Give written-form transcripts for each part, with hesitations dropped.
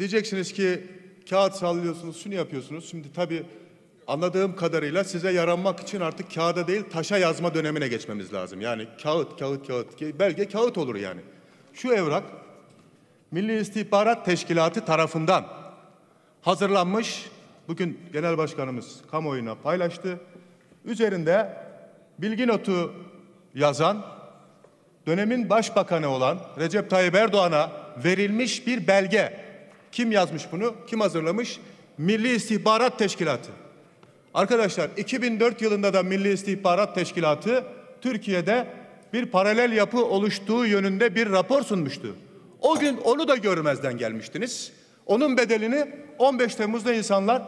Diyeceksiniz ki kağıt sallıyorsunuz, şunu yapıyorsunuz. Şimdi tabii anladığım kadarıyla size yaranmak için artık kağıda değil taşa yazma dönemine geçmemiz lazım. Yani kağıt, belge kağıt olur yani. Şu evrak Milli İstihbarat Teşkilatı tarafından hazırlanmış. Bugün Genel Başkanımız kamuoyuna paylaştı. Üzerinde bilgi notu yazan, dönemin başbakanı olan Recep Tayyip Erdoğan'a verilmiş bir belge. Kim yazmış bunu? Kim hazırlamış? Milli İstihbarat Teşkilatı. Arkadaşlar 2004 yılında da Milli İstihbarat Teşkilatı Türkiye'de bir paralel yapı oluştuğu yönünde bir rapor sunmuştu. O gün onu da görmezden gelmiştiniz. Onun bedelini 15 Temmuz'da insanlar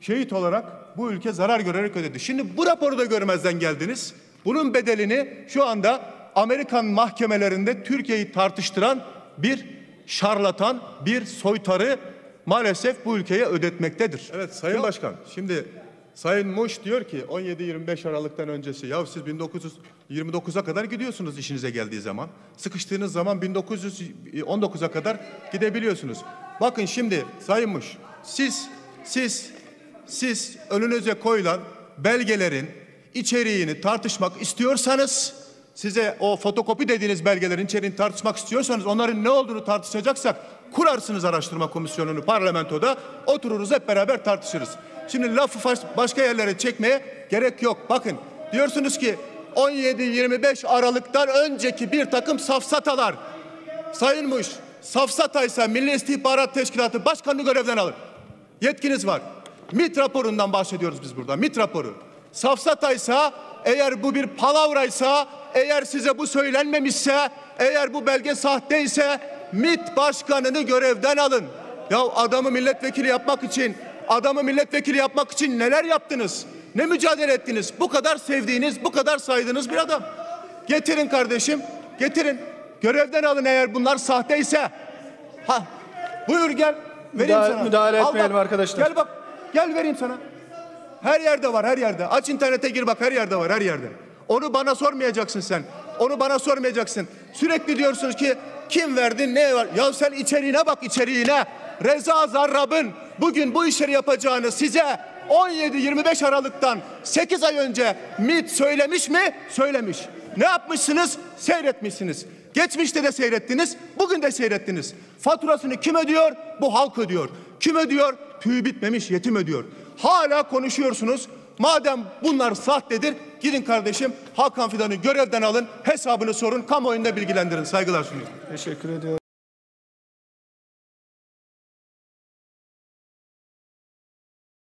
şehit olarak bu ülke zarar görerek ödedi. Şimdi bu raporu da görmezden geldiniz. Bunun bedelini şu anda Amerikan mahkemelerinde Türkiye'yi tartıştıran bir şarlatan, bir soytarı maalesef bu ülkeye ödetmektedir. Evet Sayın Başkan, şimdi Sayın Muş diyor ki 17-25 Aralık'tan öncesi, ya siz 1929'a kadar gidiyorsunuz işinize geldiği zaman. Sıkıştığınız zaman 1919'a kadar gidebiliyorsunuz. Bakın şimdi Sayın Muş, siz önünüze koyulan belgelerin içeriğini tartışmak istiyorsanız, size o fotokopi dediğiniz belgelerin içeriğini tartışmak istiyorsanız, onların ne olduğunu tartışacaksak kurarsınız araştırma komisyonunu parlamentoda, otururuz hep beraber tartışırız. Şimdi lafı başka yerlere çekmeye gerek yok. Bakın diyorsunuz ki 17-25 Aralık'tan önceki bir takım safsatalar. Sayın Muş, safsataysa Milli İstihbarat Teşkilatı Başkanı'nı görevden alır. Yetkiniz var. MİT raporundan bahsediyoruz biz burada. MİT raporu. Safsataysa, eğer bu bir palavraysa, eğer size bu söylenmemişse, eğer bu belge sahteyse MİT Başkanı'nı görevden alın. Ya adamı milletvekili yapmak için, neler yaptınız? Ne mücadele ettiniz? Bu kadar sevdiğiniz, bu kadar saydığınız bir adam. Getirin kardeşim, getirin. Görevden alın eğer bunlar sahteyse. Ha, buyur gel. Vereyim sana. Müdahale etmeyelim arkadaşlar. Gel bak, gel vereyim sana. Her yerde var, her yerde. Aç internete gir bak, her yerde var, her yerde. Onu bana sormayacaksın sen. Onu bana sormayacaksın. Sürekli diyorsunuz ki kim verdi, ne var? Ya sen içeriğine bak, içeriğine. Reza Zarrab'ın bugün bu işleri yapacağını size 17-25 Aralık'tan 8 ay önce MİT söylemiş mi? Söylemiş. Ne yapmışsınız? Seyretmişsiniz. Geçmişte de seyrettiniz, bugün de seyrettiniz. Faturasını kim ödüyor? Bu halk ödüyor. Kim ödüyor? Tüyü bitmemiş yetim ödüyor. Hala konuşuyorsunuz. Madem bunlar sahtedir, gidin kardeşim Hakan Fidan'ı görevden alın, hesabını sorun, kamuoyunda bilgilendirin. Saygılar sunuyorum. Teşekkür ediyorum.